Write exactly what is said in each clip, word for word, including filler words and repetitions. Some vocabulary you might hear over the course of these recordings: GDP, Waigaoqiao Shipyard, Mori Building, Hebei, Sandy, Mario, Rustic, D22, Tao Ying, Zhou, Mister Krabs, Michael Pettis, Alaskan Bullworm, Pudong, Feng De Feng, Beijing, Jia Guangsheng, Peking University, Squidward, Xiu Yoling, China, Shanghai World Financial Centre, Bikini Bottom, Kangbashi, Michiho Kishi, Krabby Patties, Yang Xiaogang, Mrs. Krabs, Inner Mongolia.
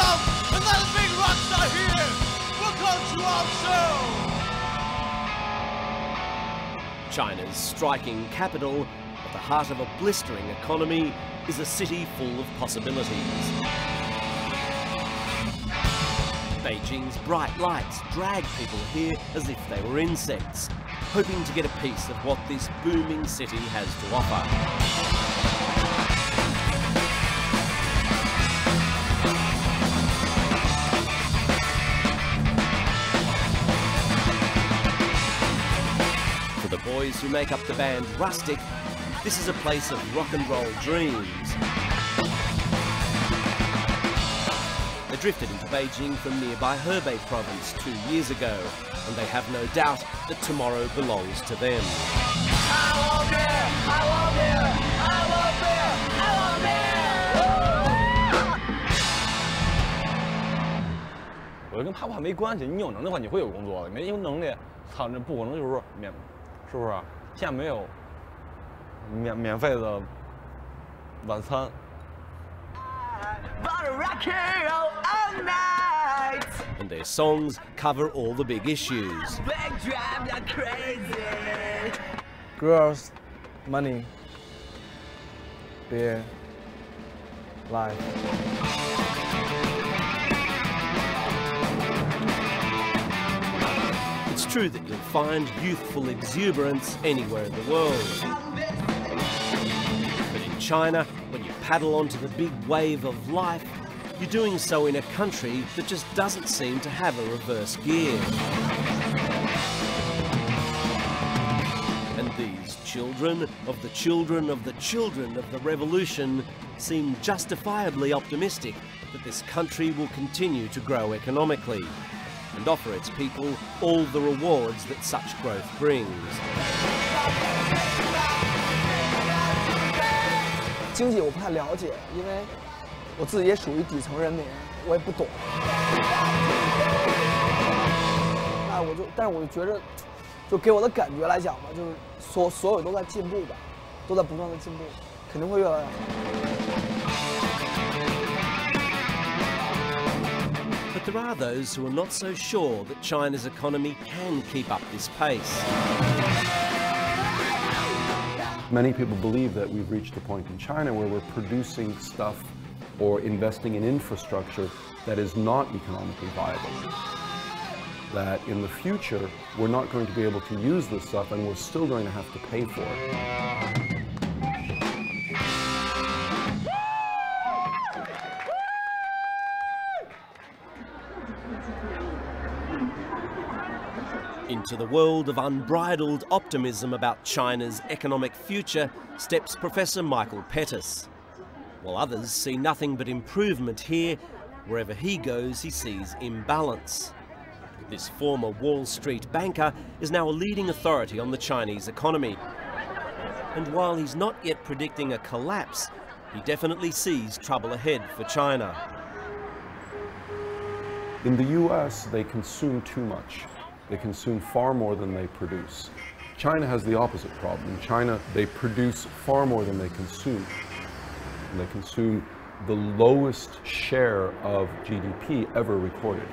love, and let us make rockstar here. Welcome to our show. China's striking capital, at the heart of a blistering economy, is a city full of possibilities. Beijing's bright lights drag people here as if they were insects, hoping to get a piece of what this booming city has to offer. For the boys who make up the band Rustic, this is a place of rock and roll dreams. They drifted into Beijing from nearby Hebei province two years ago, and they have no doubt that tomorrow belongs to them. I love beer! I love beer! I love beer! I love beer! 我跟他怕没关系，你有能力的话你会有工作的，没有能力，操，那不可能就是免，是不是？现在没有免免费的晚餐。 And their songs cover all the big issues. Girls, money, beer, life. It's true that you'll find youthful exuberance anywhere in the world. But in China, when you paddle onto the big wave of life, you're doing so in a country that just doesn't seem to have a reverse gear. And these children of the children of the children of the revolution seem justifiably optimistic that this country will continue to grow economically and offer its people all the rewards that such growth brings. 我自己也属于底层人民，我也不懂。那我就，但是我就觉着，就给我的感觉来讲吧，就是所所有都在进步吧，都在不断的进步，肯定会越来越好。But there are those who are not so sure that China's economy can keep up this pace. Many people believe that we've reached a point in China where we're producing stuff or investing in infrastructure that is not economically viable. That in the future, we're not going to be able to use this stuff and we're still going to have to pay for it. Into the world of unbridled optimism about China's economic future steps Professor Michael Pettis. While others see nothing but improvement here, wherever he goes, he sees imbalance. This former Wall Street banker is now a leading authority on the Chinese economy. And while he's not yet predicting a collapse, he definitely sees trouble ahead for China. In the U S, they consume too much. They consume far more than they produce. China has the opposite problem. In China, they produce far more than they consume. They consume the lowest share of G D P ever recorded.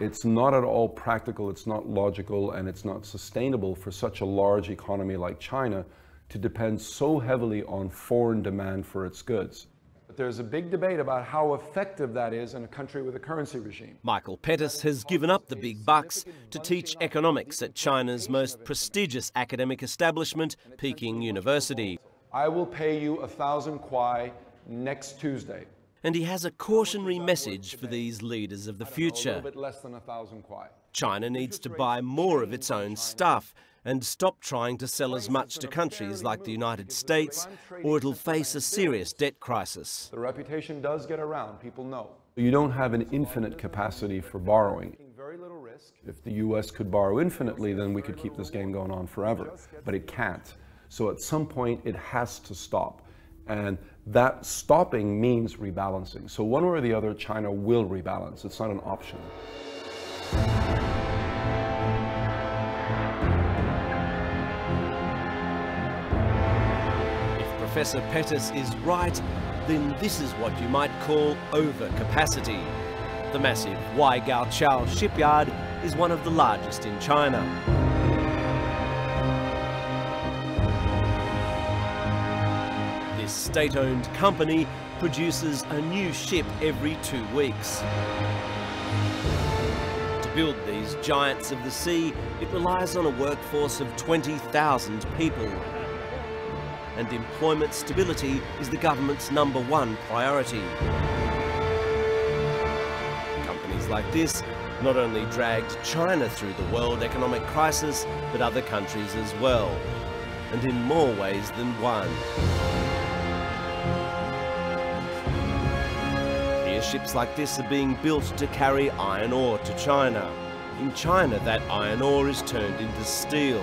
It's not at all practical, it's not logical, and it's not sustainable for such a large economy like China to depend so heavily on foreign demand for its goods. But there's a big debate about how effective that is in a country with a currency regime. Michael Pettis has given up the big bucks to teach economics at China's most prestigious academic establishment, Peking University. I will pay you a thousand kwai next Tuesday. And he has a cautionary message for these leaders of the future. A little bit less than a thousand kwai. China needs to buy more of its own stuff and stop trying to sell as much to countries like the United States, or it'll face a serious debt crisis. The reputation does get around, people know. You don't have an infinite capacity for borrowing. If the U S could borrow infinitely, then we could keep this game going on forever, but it can't. So at some point, it has to stop. And that stopping means rebalancing. So one way or the other, China will rebalance. It's not an option. If Professor Pettis is right, then this is what you might call overcapacity. The massive Waigaoqiao Shipyard is one of the largest in China. This state-owned company produces a new ship every two weeks. To build these giants of the sea, it relies on a workforce of twenty thousand people. And employment stability is the government's number one priority. Companies like this not only dragged China through the world economic crisis, but other countries as well, and in more ways than one. Here, ships like this are being built to carry iron ore to China. In China, that iron ore is turned into steel.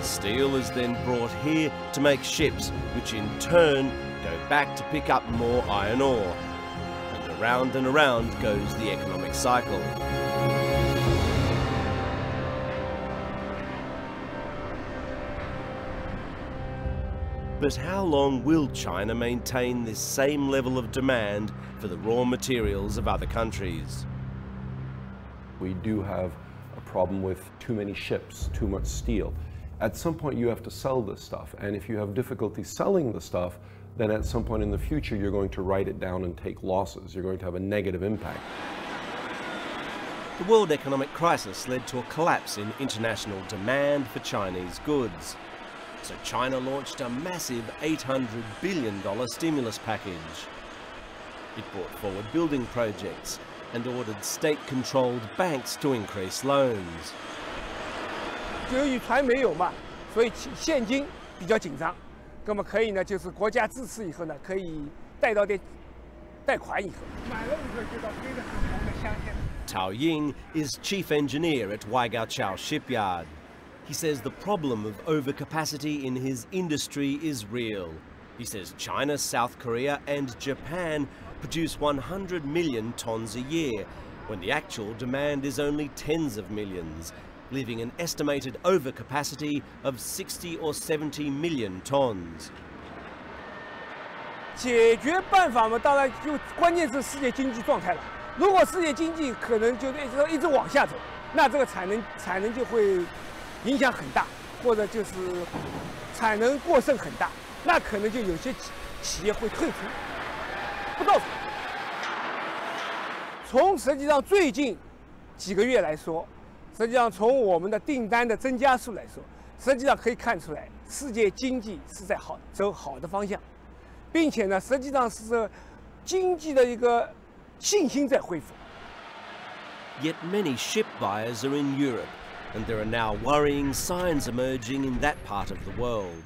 Steel is then brought here to make ships, which in turn go back to pick up more iron ore. And around and around goes the economic cycle. But how long will China maintain this same level of demand for the raw materials of other countries? We do have a problem with too many ships, too much steel. At some point you have to sell this stuff, and if you have difficulty selling the stuff, then at some point in the future you're going to write it down and take losses. You're going to have a negative impact. The world economic crisis led to a collapse in international demand for Chinese goods. So China launched a massive eight hundred billion dollar stimulus package. It brought forward building projects and ordered state-controlled banks to increase loans. Tao Ying is chief engineer at Waigaoqiao Shipyard. He says the problem of overcapacity in his industry is real. He says China, South Korea and Japan produce one hundred million tonnes a year, when the actual demand is only tens of millions, leaving an estimated overcapacity of sixty or seventy million tonnes. Yet many ship buyers are in Europe, and there are now worrying signs emerging in that part of the world.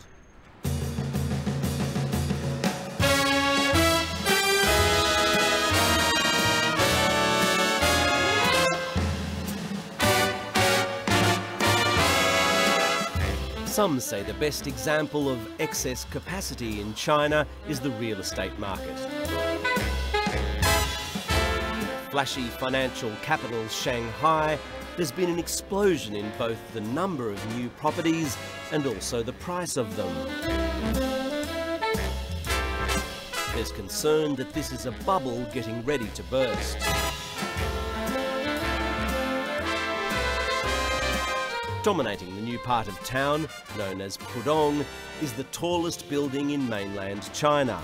Some say the best example of excess capacity in China is the real estate market. In flashy financial capital Shanghai, there's been an explosion in both the number of new properties and also the price of them. There's concern that this is a bubble getting ready to burst. Dominating the new part of town, known as Pudong, is the tallest building in mainland China,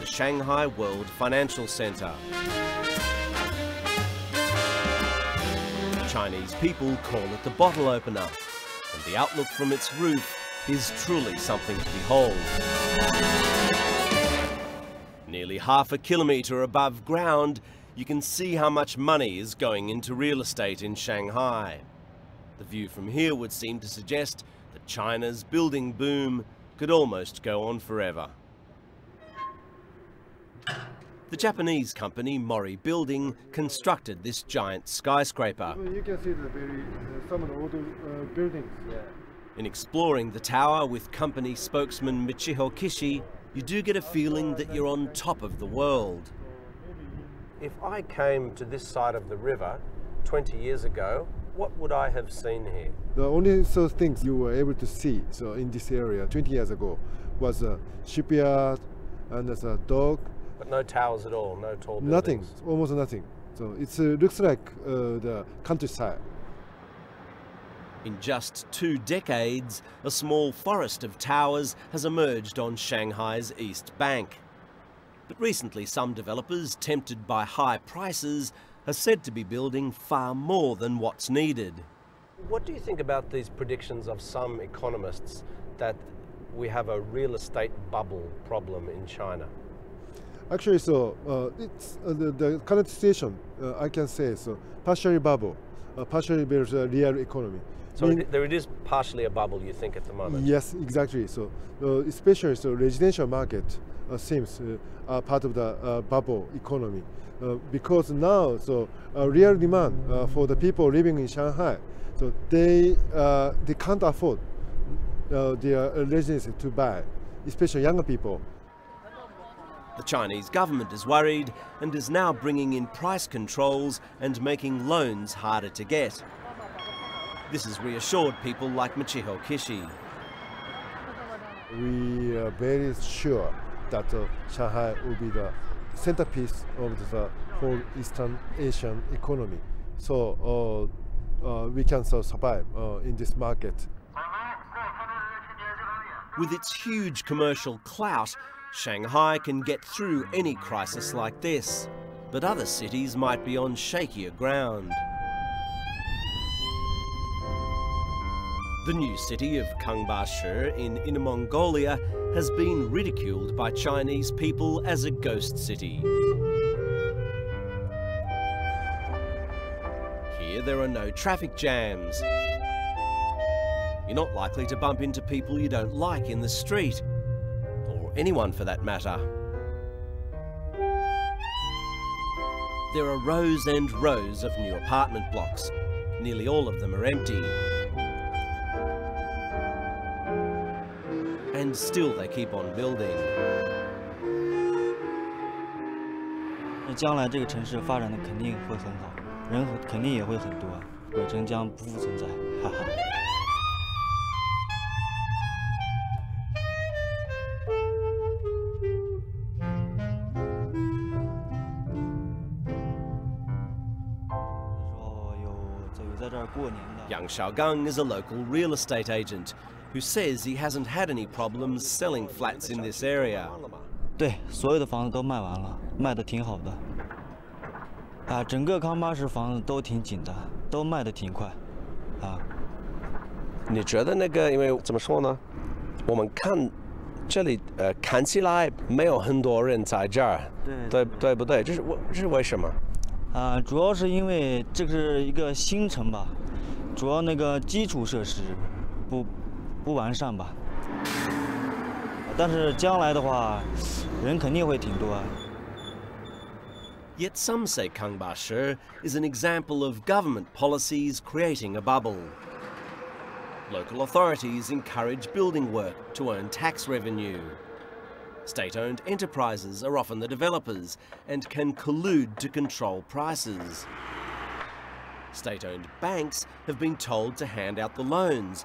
the Shanghai World Financial Centre. Chinese people call it the bottle opener, and the outlook from its roof is truly something to behold. Nearly half a kilometre above ground, you can see how much money is going into real estate in Shanghai. The view from here would seem to suggest that China's building boom could almost go on forever. The Japanese company Mori Building constructed this giant skyscraper. You can see the very, uh, some of the older uh, buildings. Yeah. In exploring the tower with company spokesman Michiho Kishi, you do get a feeling that you're on top of the world. If I came to this side of the river twenty years ago, what would I have seen here? The only sort of things you were able to see so in this area twenty years ago was a shipyard and there's a dock But no towers at all, no tall buildings? Nothing, almost nothing. So it uh, looks like uh, the countryside. In just two decades, a small forest of towers has emerged on Shanghai's east bank. But recently, some developers, tempted by high prices, are said to be building far more than what's needed. What do you think about these predictions of some economists that we have a real estate bubble problem in China? Actually, so uh, it's uh, the, the current situation, uh, I can say, so partially bubble, uh, partially there's a real economy. So I mean, it, there it is partially a bubble, you think, at the moment? Yes, exactly. So uh, especially so residential market uh, seems uh, are part of the uh, bubble economy. Uh, because now, so uh, real demand uh, for the people living in Shanghai, so they, uh, they can't afford uh, their residency to buy, especially younger people. The Chinese government is worried and is now bringing in price controls and making loans harder to get. This has reassured people like Michiho Kishi. We are very sure that uh, Shanghai will be the centerpiece of the whole Eastern Asian economy. So uh, uh, we can so survive uh, in this market. With its huge commercial clout, Shanghai can get through any crisis like this, but other cities might be on shakier ground. The new city of Kangbashi in Inner Mongolia has been ridiculed by Chinese people as a ghost city. Here there are no traffic jams. You're not likely to bump into people you don't like in the street. Anyone for that matter. There are rows and rows of new apartment blocks. Nearly all of them are empty. And still they keep on building. Yang Xiaogang is a local real estate agent who says he hasn't had any problems selling flats in this area. Uh, 主要是因为这是一个新城吧, 主要那个基础设施不, 不完善吧。 但是将来的话, 人肯定会挺多啊。 Yet some say Kangbashi is an example of government policies creating a bubble. Local authorities encourage building work to earn tax revenue. State-owned enterprises are often the developers and can collude to control prices. State-owned banks have been told to hand out the loans,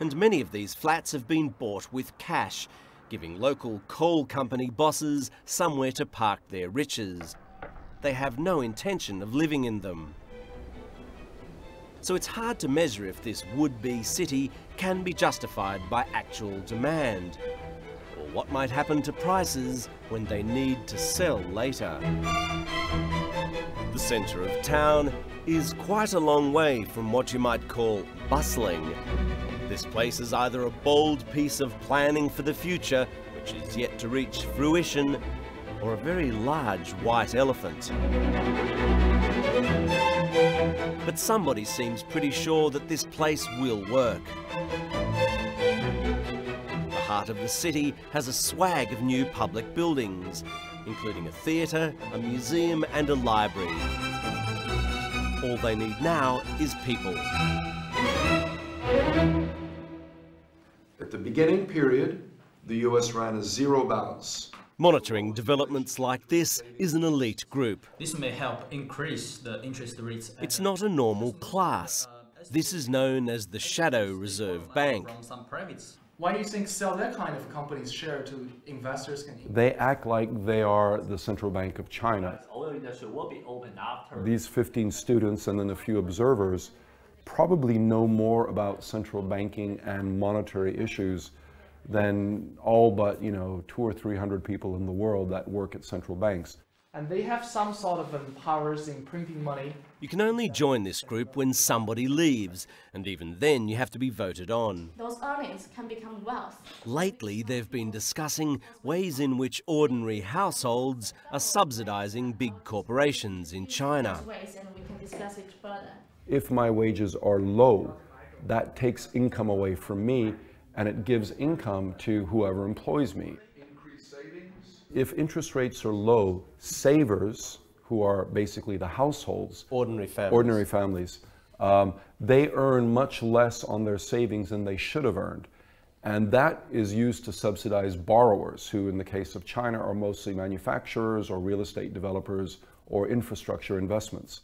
and many of these flats have been bought with cash, giving local coal company bosses somewhere to park their riches. They have no intention of living in them. So it's hard to measure if this would-be city can be justified by actual demand. What might happen to prices when they need to sell later? The centre of town is quite a long way from what you might call bustling. This place is either a bold piece of planning for the future, which is yet to reach fruition, or a very large white elephant. But somebody seems pretty sure that this place will work. The heart of the city has a swag of new public buildings, including a theatre, a museum and a library. All they need now is people. At the beginning period, the U S ran a zero balance. Monitoring developments like this is an elite group. This may help increase the interest rates. It's not a normal class. This is known as the shadow reserve bank. Why do you think sell that kind of company's share to investors? Can they act like they are the Central Bank of China. Oil industry will be open after. These fifteen students and then a few observers probably know more about central banking and monetary issues than all but, you know, two or three hundred people in the world that work at central banks. And they have some sort of powers in printing money. You can only join this group when somebody leaves, and even then you have to be voted on. Those earnings can become wealth. Lately, they've been discussing ways in which ordinary households are subsidising big corporations in China. If my wages are low, that takes income away from me, and it gives income to whoever employs me. If interest rates are low, savers, who are basically the households, ordinary families, ordinary families um, they earn much less on their savings than they should have earned. And that is used to subsidize borrowers, who in the case of China are mostly manufacturers or real estate developers or infrastructure investments.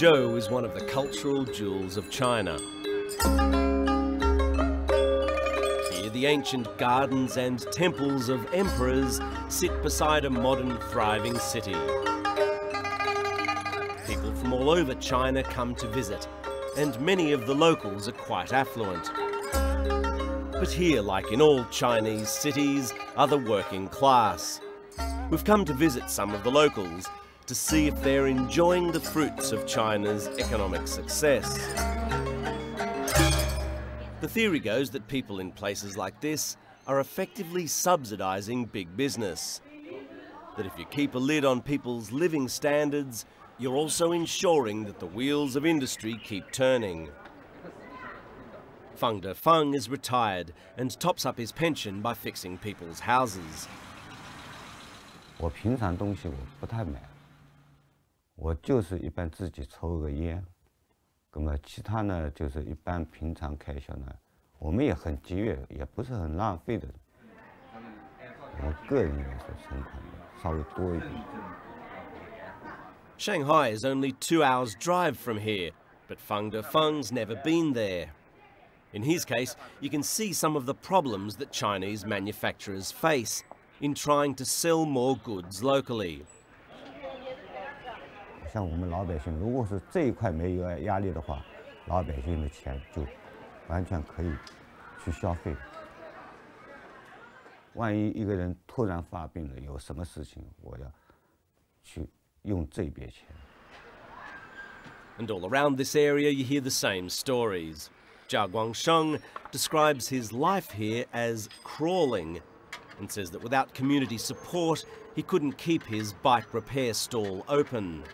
Zhou is one of the cultural jewels of China. Here, the ancient gardens and temples of emperors sit beside a modern, thriving city. People from all over China come to visit, and many of the locals are quite affluent. But here, like in all Chinese cities, are the working class. We've come to visit some of the locals, to see if they're enjoying the fruits of China's economic success. The theory goes that people in places like this are effectively subsidising big business. That if you keep a lid on people's living standards, you're also ensuring that the wheels of industry keep turning. Feng De Feng is retired and tops up his pension by fixing people's houses. I Shanghai is only two hours' drive from here, but Feng De Feng's never been there. In his case, you can see some of the problems that Chinese manufacturers face in trying to sell more goods locally. And all around this area you hear the same stories. Jia Guangsheng describes his life here as crawling and says that without community support he couldn't keep his bike repair stall open.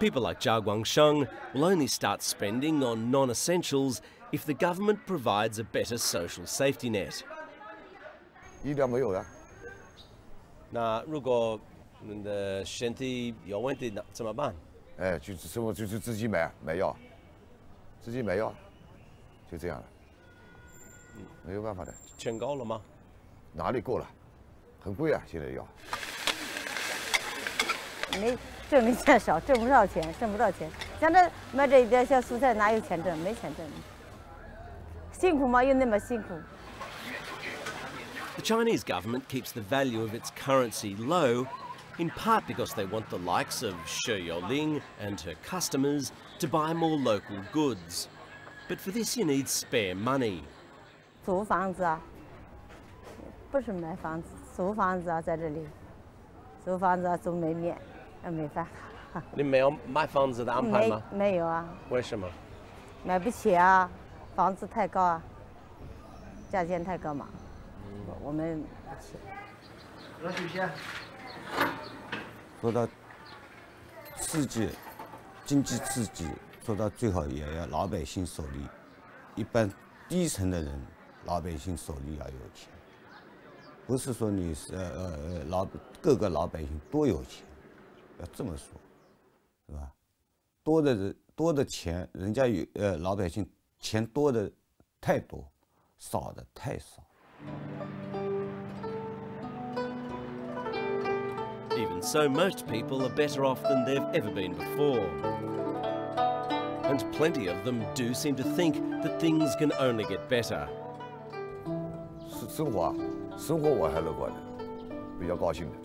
People like Jia Guangsheng will only start spending on non-essentials if the government provides a better social safety net. The Chinese government keeps the value of its currency low, in part because they want the likes of Xiu Yoling and her customers to buy more local goods. But for this you need spare money. 你没有买房子的安排吗？ 没, 没有啊。为什么？买不起啊，房子太高啊，价钱太高嘛，嗯、我们不起。喝水先。说到刺激，经济刺激，做到最好也要老百姓手里。一般低层的人，老百姓手里要有钱，不是说你是呃呃老各个老百姓多有钱。 要这么说，是吧？多的人多的钱，人家有呃老百姓钱多的太多，少的太少。Even so, most people are better off than they've ever been before, and plenty of them do seem to think that things can only get better. 生生活，生活我还乐观的，比较高兴的。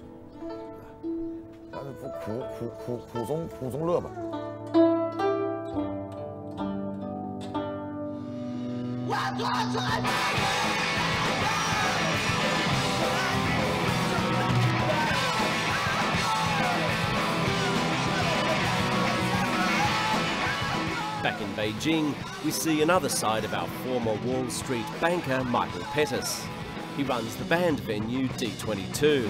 Back in Beijing, we see another side of our former Wall Street banker, Michael Pettis. He runs the band venue D twenty-two.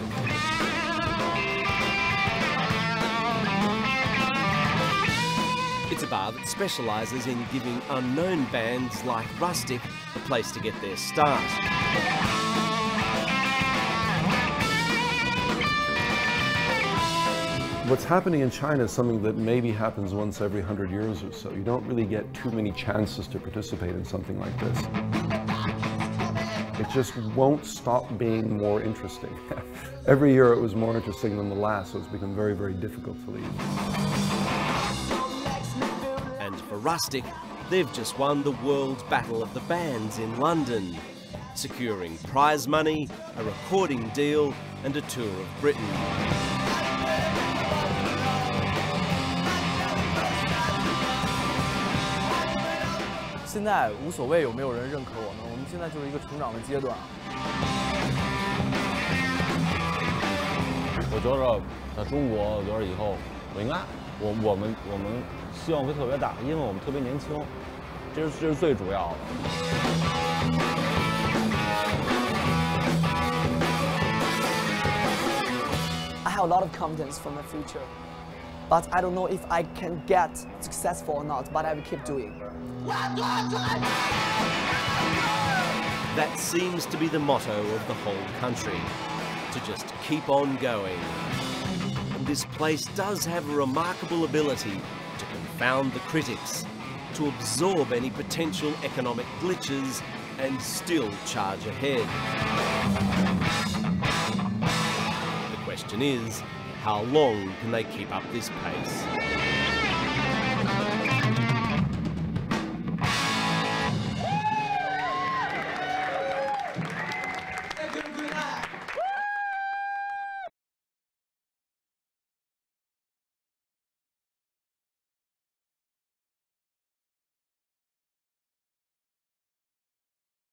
It's a bar that specialises in giving unknown bands like Rustic a place to get their start. What's happening in China is something that maybe happens once every hundred years or so. You don't really get too many chances to participate in something like this. It just won't stop being more interesting. Every year it was more interesting than the last, so it's become very, very difficult to leave. Rustic, they've just won the World Battle of the Bands in London, securing prize money, a recording deal and a tour of Britain. Now, it's no matter whether anyone recognizes us. We're now in a growth stage. I think after China, we're going to be good. 希望会特别大，因为我们特别年轻，这是这是最主要的。I have a lot of confidence for my future, but I don't know if I can get successful or not. But I will keep doing. That seems to be the motto of the whole country: to just keep on going. And this place does have a remarkable ability. Found the critics to absorb any potential economic glitches and still charge ahead. The question is, how long can they keep up this pace?